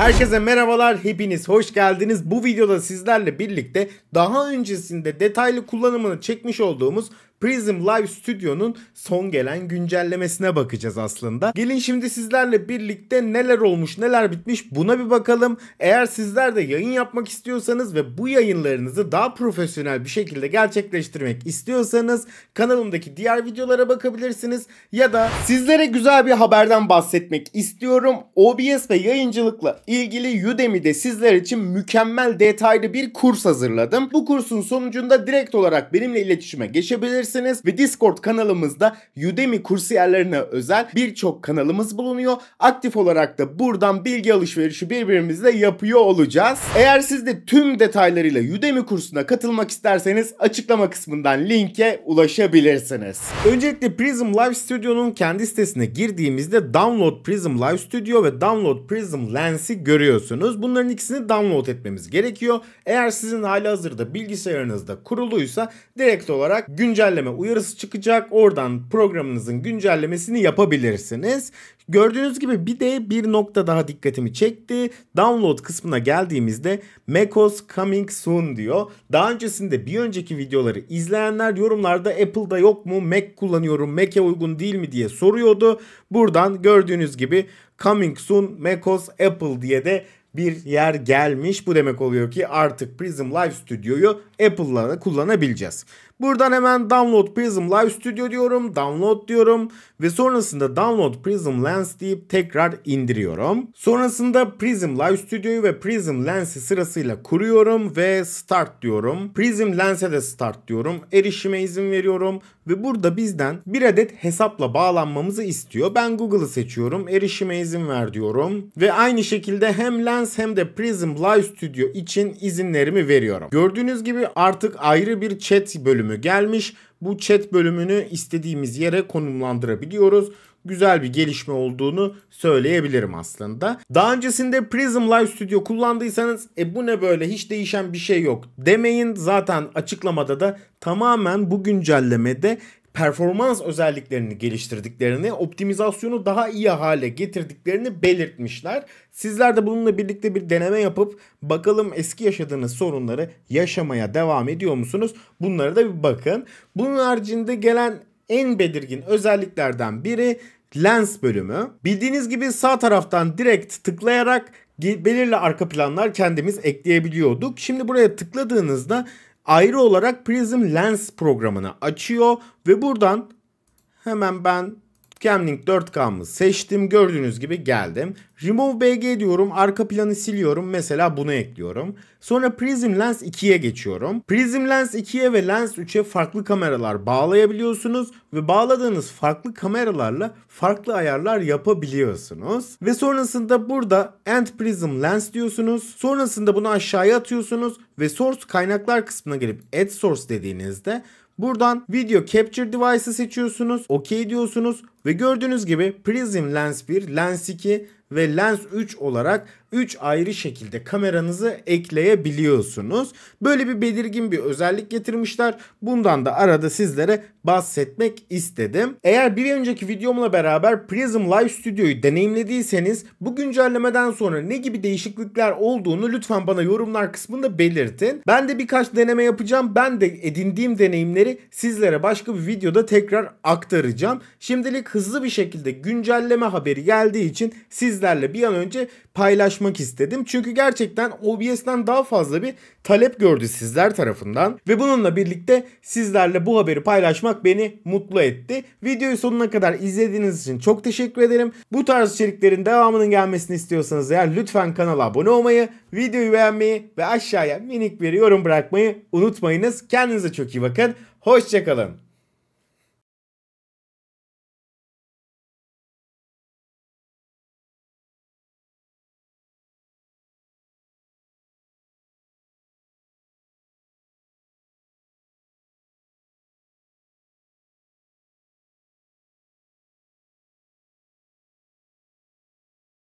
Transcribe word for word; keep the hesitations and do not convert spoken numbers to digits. Herkese merhabalar, hepiniz hoş geldiniz. Bu videoda sizlerle birlikte daha öncesinde detaylı kullanımını çekmiş olduğumuz Prism Live Studio'nun son gelen güncellemesine bakacağız aslında. Gelin şimdi sizlerle birlikte neler olmuş, neler bitmiş buna bir bakalım. Eğer sizler de yayın yapmak istiyorsanız ve bu yayınlarınızı daha profesyonel bir şekilde gerçekleştirmek istiyorsanız kanalımdaki diğer videolara bakabilirsiniz. Ya da sizlere güzel bir haberden bahsetmek istiyorum. O B S ve yayıncılıkla ilgili Udemy'de sizler için mükemmel detaylı bir kurs hazırladım. Bu kursun sonucunda direkt olarak benimle iletişime geçebilirsiniz. Ve Discord kanalımızda Udemy kursiyerlerine özel birçok kanalımız bulunuyor. Aktif olarak da buradan bilgi alışverişi birbirimizle yapıyor olacağız. Eğer siz de tüm detaylarıyla Udemy kursuna katılmak isterseniz açıklama kısmından linke ulaşabilirsiniz. Öncelikle Prism Live Studio'nun kendi sitesine girdiğimizde Download Prism Live Studio ve Download Prism Lens'i görüyorsunuz. Bunların ikisini download etmemiz gerekiyor. Eğer sizin halihazırda bilgisayarınızda kuruluysa direkt olarak güncel uyarısı çıkacak. Oradan programınızın güncellemesini yapabilirsiniz. Gördüğünüz gibi bir de bir nokta daha dikkatimi çekti. Download kısmına geldiğimizde macOS coming soon diyor. Daha öncesinde bir önceki videoları izleyenler yorumlarda Apple'da yok mu? Mac kullanıyorum. Mac'e uygun değil mi diye soruyordu. Buradan gördüğünüz gibi coming soon macOS Apple diye de bir yer gelmiş. Bu demek oluyor ki artık Prism Live Studio'yu Apple'la da kullanabileceğiz. Buradan hemen Download Prism Live Studio diyorum. Download diyorum. Ve sonrasında Download Prism Lens deyip tekrar indiriyorum. Sonrasında Prism Live Studio'yu ve Prism Lens'i sırasıyla kuruyorum ve Start diyorum. Prism Lens'e de Start diyorum. Erişime izin veriyorum. Ve burada bizden bir adet hesapla bağlanmamızı istiyor. Ben Google'ı seçiyorum. Erişime izin ver diyorum. Ve aynı şekilde hem Lens hem de Prism Live Studio için izinlerimi veriyorum. Gördüğünüz gibi artık ayrı bir chat bölümü gelmiş. Bu chat bölümünü istediğimiz yere konumlandırabiliyoruz. Güzel bir gelişme olduğunu söyleyebilirim aslında. Daha öncesinde Prism Live Studio kullandıysanız e bu ne böyle hiç değişen bir şey yok demeyin. Zaten açıklamada da tamamen bu güncellemede performans özelliklerini geliştirdiklerini, optimizasyonu daha iyi hale getirdiklerini belirtmişler. Sizler de bununla birlikte bir deneme yapıp bakalım eski yaşadığınız sorunları yaşamaya devam ediyor musunuz? Bunlara da bir bakın. Bunun haricinde gelen en belirgin özelliklerden biri Lens bölümü. Bildiğiniz gibi sağ taraftan direkt tıklayarak belirli arka planlar kendimiz ekleyebiliyorduk. Şimdi buraya tıkladığınızda ayrı olarak Prism Lens programını açıyor ve buradan hemen ben Camlink dört K'mı seçtim. Gördüğünüz gibi geldim. Remove B G diyorum. Arka planı siliyorum. Mesela bunu ekliyorum. Sonra Prism Lens iki'ye geçiyorum. Prism Lens iki'ye ve Lens üç'e farklı kameralar bağlayabiliyorsunuz. Ve bağladığınız farklı kameralarla farklı ayarlar yapabiliyorsunuz. Ve sonrasında burada End Prism Lens diyorsunuz. Sonrasında bunu aşağıya atıyorsunuz. Ve Source kaynaklar kısmına gelip Add Source dediğinizde buradan Video Capture Device'ı seçiyorsunuz. OK diyorsunuz. Ve gördüğünüz gibi Prism Lens bir, Lens iki ve Lens üç olarak üç ayrı şekilde kameranızı ekleyebiliyorsunuz. Böyle bir belirgin bir özellik getirmişler. Bundan da arada sizlere bahsetmek istedim. Eğer bir önceki videomla beraber Prism Live Studio'yu deneyimlediyseniz bu güncellemeden sonra ne gibi değişiklikler olduğunu lütfen bana yorumlar kısmında belirtin. Ben de birkaç deneme yapacağım. Ben de edindiğim deneyimleri sizlere başka bir videoda tekrar aktaracağım. Şimdilik hızlı bir şekilde güncelleme haberi geldiği için sizlerle bir an önce paylaşmak istedim. Çünkü gerçekten O B S'den daha fazla bir talep gördü sizler tarafından. Ve bununla birlikte sizlerle bu haberi paylaşmak beni mutlu etti. Videoyu sonuna kadar izlediğiniz için çok teşekkür ederim. Bu tarz içeriklerin devamının gelmesini istiyorsanız eğer lütfen kanala abone olmayı, videoyu beğenmeyi ve aşağıya minik bir yorum bırakmayı unutmayınız. Kendinize çok iyi bakın. Hoşça kalın.